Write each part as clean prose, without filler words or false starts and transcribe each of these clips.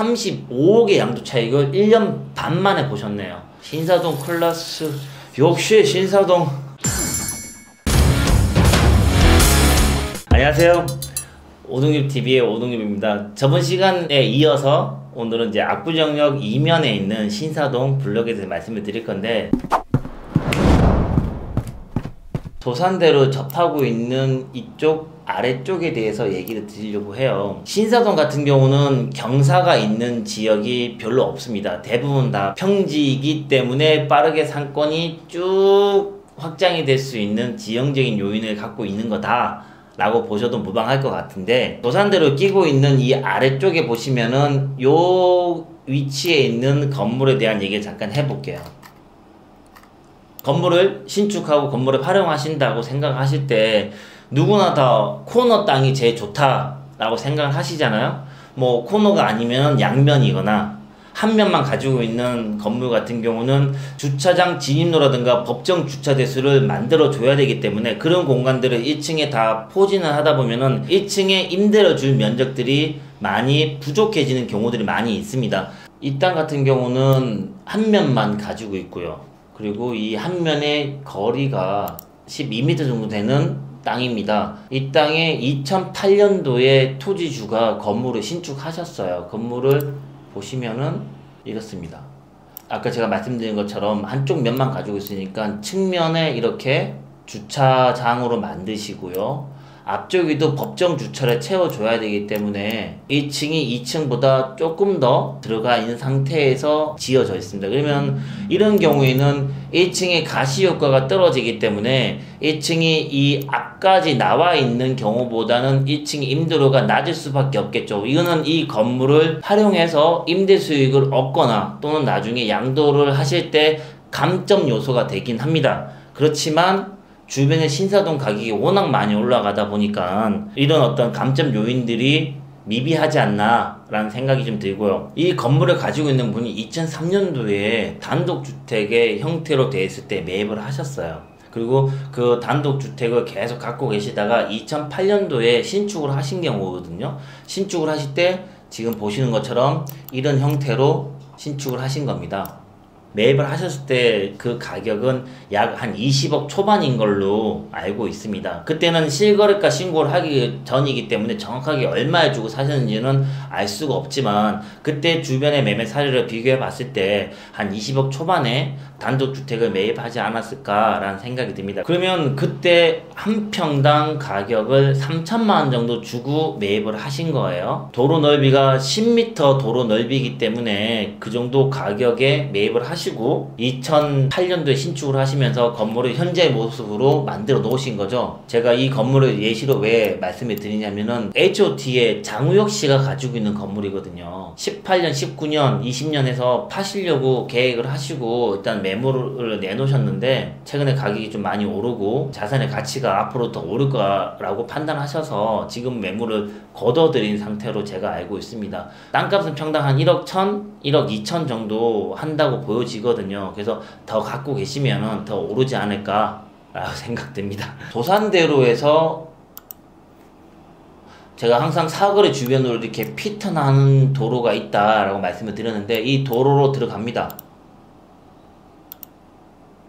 35억의 양도 차익을 1년 반 만에 보셨네요. 신사동 클라스, 역시 신사동. 안녕하세요, 오동엽TV의 오동엽입니다. 저번 시간에 이어서 오늘은 이제 압구정역 이면에 있는 신사동 블럭에 대해서 말씀을 드릴 건데, 도산대로 접하고 있는 이쪽 아래쪽에 대해서 얘기를 드리려고 해요. 신사동 같은 경우는 경사가 있는 지역이 별로 없습니다. 대부분 다 평지이기 때문에 빠르게 상권이 쭉 확장이 될 수 있는 지형적인 요인을 갖고 있는 거다 라고 보셔도 무방할 것 같은데, 도산대로 끼고 있는 이 아래쪽에 보시면은 요 위치에 있는 건물에 대한 얘기를 잠깐 해볼게요. 건물을 신축하고 건물을 활용하신다고 생각하실 때 누구나 다 코너 땅이 제일 좋다라고 생각을 하시잖아요. 뭐 코너가 아니면 양면이거나 한 면만 가지고 있는 건물 같은 경우는 주차장 진입로라든가 법정 주차 대수를 만들어 줘야 되기 때문에 그런 공간들을 1층에 다 포진을 하다 보면은 1층에 임대로 줄 면적들이 많이 부족해지는 경우들이 많이 있습니다. 이 땅 같은 경우는 한 면만 가지고 있고요. 그리고 이 한 면의 거리가 12m 정도 되는 땅입니다. 이 땅에 2008년도에 토지주가 건물을 신축하셨어요. 건물을 보시면은 이렇습니다. 아까 제가 말씀드린 것처럼 한쪽 면만 가지고 있으니까 측면에 이렇게 주차장으로 만드시고요, 앞쪽에도 법정 주차를 채워줘야 되기 때문에 1층이 2층보다 조금 더 들어가 있는 상태에서 지어져 있습니다. 그러면 이런 경우에는 1층의 가시 효과가 떨어지기 때문에 1층이 이 앞까지 나와 있는 경우보다는 1층 임대료가 낮을 수밖에 없겠죠. 이거는 이 건물을 활용해서 임대 수익을 얻거나 또는 나중에 양도를 하실 때 감점 요소가 되긴 합니다. 그렇지만 주변에 신사동 가격이 워낙 많이 올라가다 보니까 이런 어떤 감점 요인들이 미비하지 않나 라는 생각이 좀 들고요. 이 건물을 가지고 있는 분이 2003년도에 단독주택의 형태로 되어 있을 때 매입을 하셨어요. 그리고 그 단독주택을 계속 갖고 계시다가 2008년도에 신축을 하신 경우거든요. 신축을 하실 때 지금 보시는 것처럼 이런 형태로 신축을 하신 겁니다. 매입을 하셨을 때 그 가격은 약 한 20억 초반인 걸로 알고 있습니다. 그때는 실거래가 신고를 하기 전이기 때문에 정확하게 얼마에 주고 사셨는지는 알 수가 없지만, 그때 주변의 매매 사례를 비교해 봤을 때 한 20억 초반에 단독주택을 매입하지 않았을까라는 생각이 듭니다. 그러면 그때 한 평당 가격을 3천만 원 정도 주고 매입을 하신 거예요. 도로 넓이가 10m 도로 넓이이기 때문에 그 정도 가격에 매입을 하시고 2008년도에 신축을 하시면서 건물을 현재의 모습으로 만들어 놓으신 거죠. 제가 이 건물을 예시로 왜 말씀을 드리냐면은 HOT의 장우혁 씨가 가지고 있는 건물이거든요. 18년, 19년, 20년에서 파시려고 계획을 하시고 일단 매물을 내놓으셨는데 최근에 가격이 좀 많이 오르고 자산의 가치가 앞으로 더 오를 거라고 판단하셔서 지금 매물을 걷어들인 상태로 제가 알고 있습니다. 땅값은 평당 한 1억 1000, 1억 2000 정도 한다고 보여지거든요. 그래서 더 갖고 계시면 더 오르지 않을까 라고 생각됩니다. 도산대로에서 제가 항상 사거리 주변으로 이렇게 피턴하는 도로가 있다 라고 말씀을 드렸는데, 이 도로로 들어갑니다.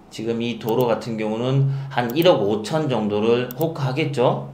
지금 이 도로 같은 경우는 한 1억 5천 정도를 호가하겠죠.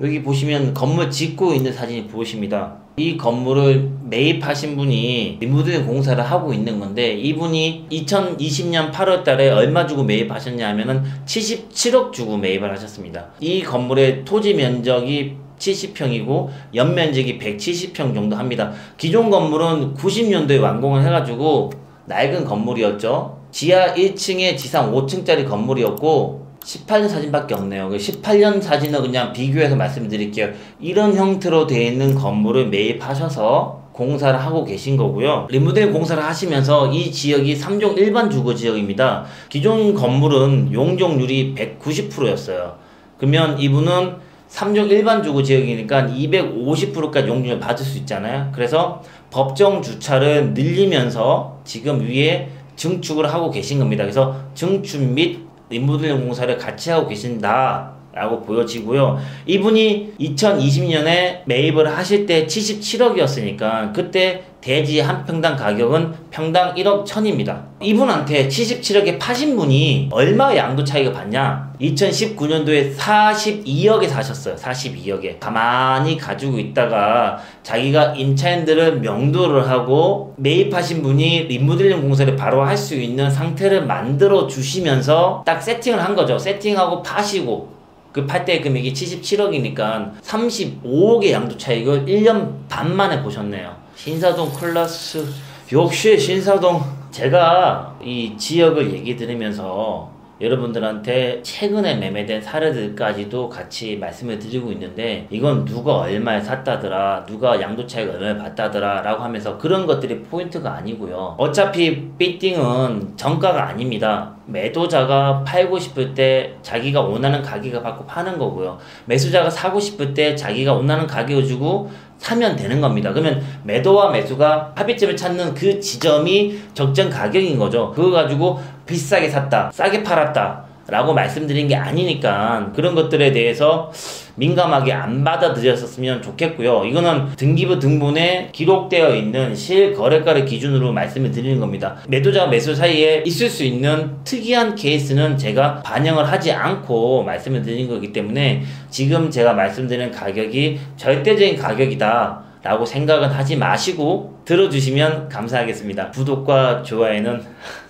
여기 보시면 건물 짓고 있는 사진이 보이십니다. 이 건물을 매입하신 분이 리모델링 공사를 하고 있는 건데, 이분이 2020년 8월 달에 얼마 주고 매입하셨냐 하면은 77억 주고 매입을 하셨습니다. 이 건물의 토지 면적이 70평이고 연면적이 170평 정도 합니다. 기존 건물은 90년도에 완공을 해가지고 낡은 건물이었죠. 지하 1층에 지상 5층짜리 건물이었고 18년 사진밖에 없네요. 18년 사진을 그냥 비교해서 말씀드릴게요. 이런 형태로 되어 있는 건물을 매입하셔서 공사를 하고 계신 거고요. 리모델링 공사를 하시면서 이 지역이 3종 일반 주거지역입니다. 기존 건물은 용적률이 190%였어요. 그러면 이분은 3종 일반 주거지역이니까 250%까지 용적률을 받을 수 있잖아요. 그래서 법정 주차를 늘리면서 지금 위에 증축을 하고 계신 겁니다. 그래서 증축 및 인문대전 공사를 같이 하고 계신다 라고 보여지고요. 이분이 2020년에 매입을 하실 때 77억이었으니까 그때 대지 한 평당 가격은 평당 1억 1000입니다. 이분한테 77억에 파신 분이 얼마 양도 차익을 받냐? 2019년도에 42억에 사셨어요. 42억에. 가만히 가지고 있다가 자기가 임차인들을 명도를 하고 매입하신 분이 리모델링 공사를 바로 할 수 있는 상태를 만들어 주시면서 딱 세팅을 한 거죠. 세팅하고 파시고 그 팔 때 금액이 77억이니까 35억의 양도 차익을 1년 반 만에 보셨네요. 신사동 클라스. 역시 신사동. 제가 이 지역을 얘기 드리면서 여러분들한테 최근에 매매된 사례들까지도 같이 말씀을 드리고 있는데, 이건 누가 얼마에 샀다더라, 누가 양도 차익 얼마에 봤다더라 라고 하면서 그런 것들이 포인트가 아니고요. 어차피 삐띵은 정가가 아닙니다. 매도자가 팔고 싶을 때 자기가 원하는 가격을 받고 파는 거고요. 매수자가 사고 싶을 때 자기가 원하는 가격을 주고 사면 되는 겁니다. 그러면 매도와 매수가 합의점을 찾는 그 지점이 적정 가격인 거죠. 그거 가지고 비싸게 샀다, 싸게 팔았다 라고 말씀드린 게 아니니까 그런 것들에 대해서 민감하게 안 받아들였었으면 좋겠고요. 이거는 등기부 등본에 기록되어 있는 실거래가를 기준으로 말씀을 드리는 겁니다. 매도자와 매수 사이에 있을 수 있는 특이한 케이스는 제가 반영을 하지 않고 말씀을 드린 거기 때문에 지금 제가 말씀드리는 가격이 절대적인 가격이다 라고 생각은 하지 마시고 들어주시면 감사하겠습니다. 구독과 좋아요는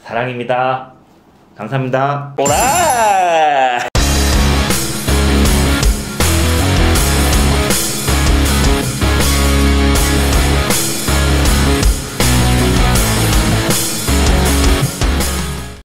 사랑입니다. 감사합니다. 오라!